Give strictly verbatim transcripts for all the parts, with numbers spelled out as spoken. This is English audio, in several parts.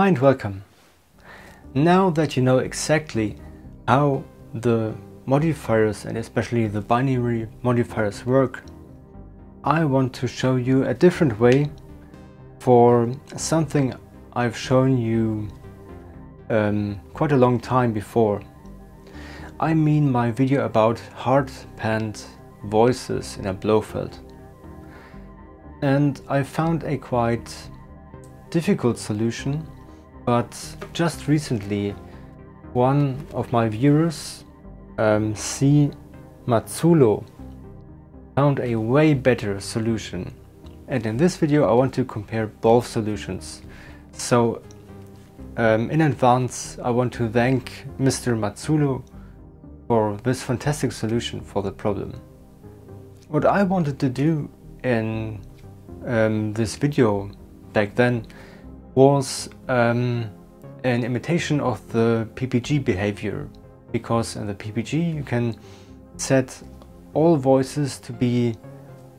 Hi and welcome. Now that you know exactly how the modifiers and especially the binary modifiers work, I want to show you a different way for something I've shown you um, quite a long time before. I mean my video about hard panned voices in a Blofeld. And I found a quite difficult solution, but just recently one of my viewers, um, C. Mazzullo, found a way better solution. And in this video I want to compare both solutions. So um, in advance I want to thank Mister Mazzullo for this fantastic solution for the problem. What I wanted to do in um, this video back then was um, an imitation of the P P G behavior, because in the P P G you can set all voices to be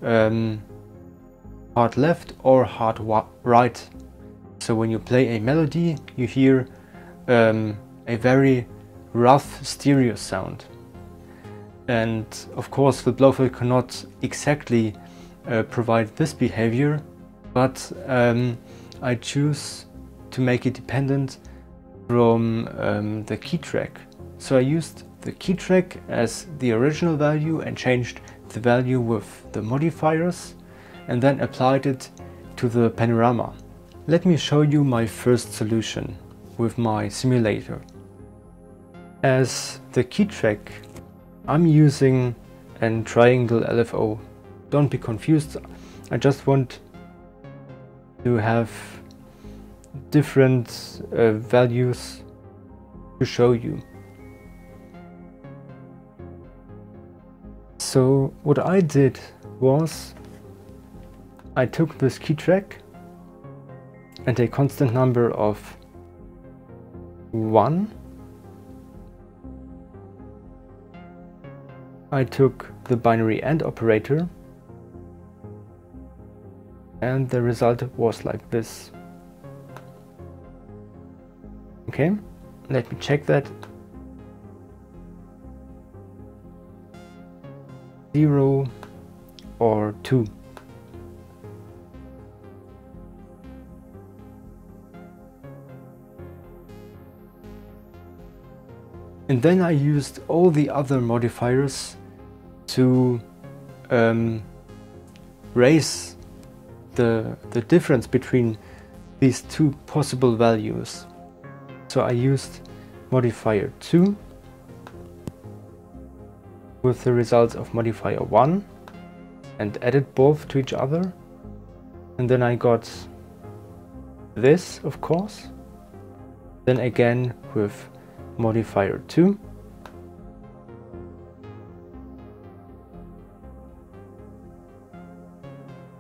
um, hard left or hard right. So when you play a melody you hear um, a very rough stereo sound, and of course the Blofeld cannot exactly uh, provide this behavior, but um, I choose to make it dependent from um, the key track. So I used the key track as the original value and changed the value with the modifiers, and then applied it to the panorama. Let me show you my first solution with my simulator. As the key track, I'm using a triangle L F O. Don't be confused, I just want to have different uh, values to show you. So what I did was I took this key track and a constant number of one. I took the binary AND operator, and the result was like this. Okay, let me check that. Zero or two. And then I used all the other modifiers to um, raise The, the difference between these two possible values. So I used modifier two with the results of modifier one and added both to each other, and then I got this, of course, then again with modifier two,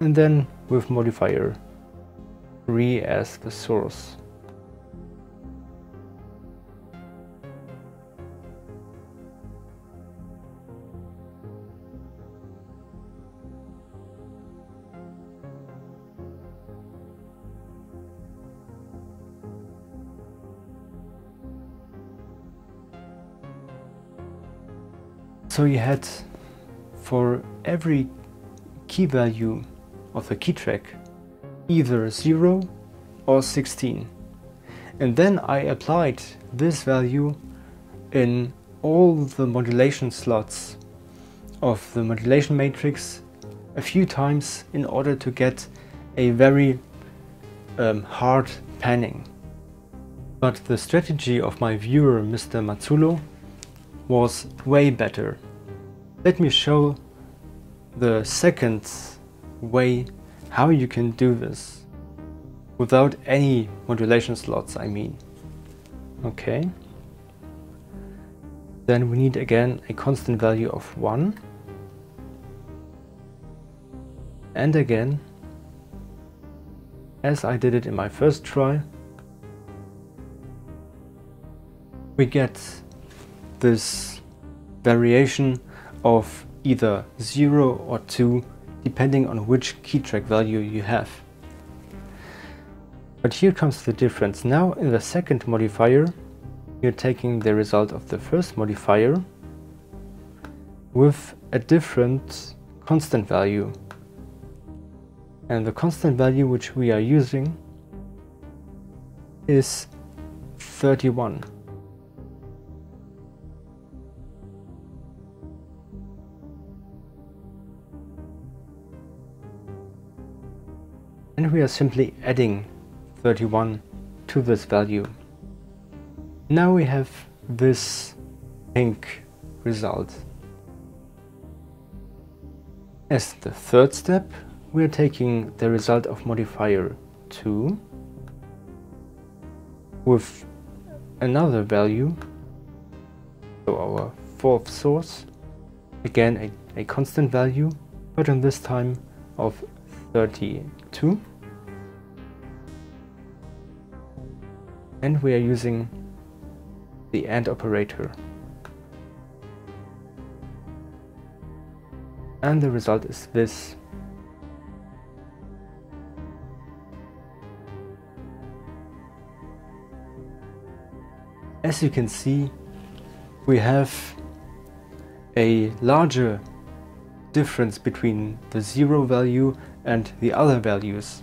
and then with modifier three as the source. So you had for every key value of the key track either zero or sixteen, and then I applied this value in all the modulation slots of the modulation matrix a few times in order to get a very um, hard panning. But the strategy of my viewer Mister Mazzullo was way better. Let me show the second way how you can do this without any modulation slots, I mean. Okay, then we need again a constant value of one, and again, as I did it in my first try, we get this variation of either zero or two depending on which key track value you have. But here comes the difference. Now in the second modifier, you're taking the result of the first modifier with a different constant value. And the constant value which we are using is thirty-one. And we are simply adding thirty-one to this value. Now we have this pink result. As the third step, we are taking the result of modifier two with another value, so our fourth source, again a, a constant value, but in this time of thirty-two. And we are using the AND operator. And the result is this. As you can see, we have a larger difference between the zero value and the other values.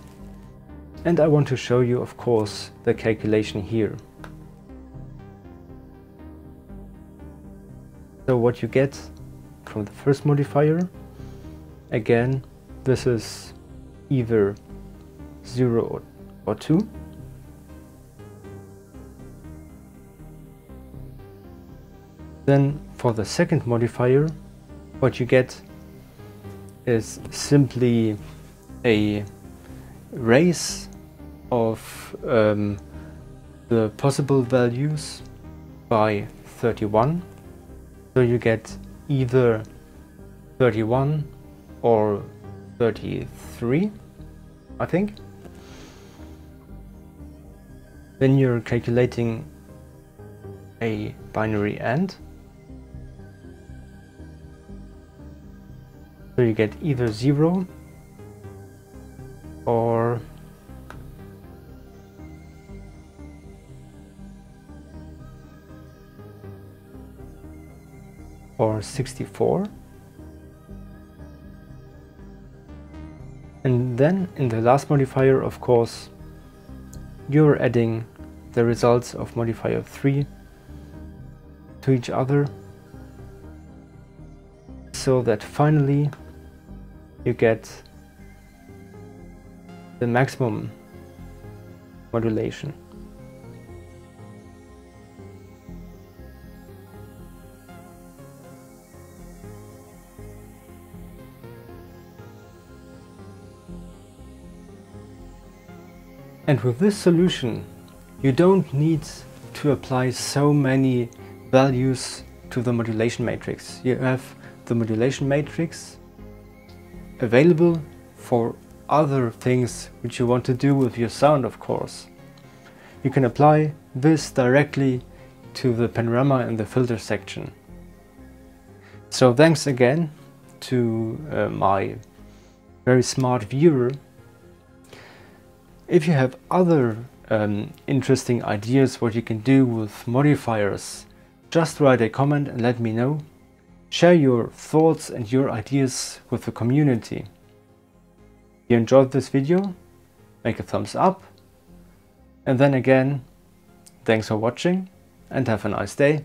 And I want to show you, of course, the calculation here. So what you get from the first modifier, again, this is either zero or, or two. Then for the second modifier, what you get is simply a raise of um, the possible values by thirty-one, so you get either thirty-one or thirty-three, I think. Then you're calculating a binary AND, so you get either zero or or sixty-four. And then in the last modifier, of course, you're adding the results of modifier three to each other, so that finally you get the maximum modulation. And with this solution, you don't need to apply so many values to the modulation matrix. You have the modulation matrix available for other things which you want to do with your sound, of course. You can apply this directly to the panorama and the filter section. So thanks again to uh, my very smart viewer. If you have other um, interesting ideas what you can do with modifiers, just write a comment and let me know. Share your thoughts and your ideas with the community. If you enjoyed this video, make a thumbs up, and then again, thanks for watching and have a nice day.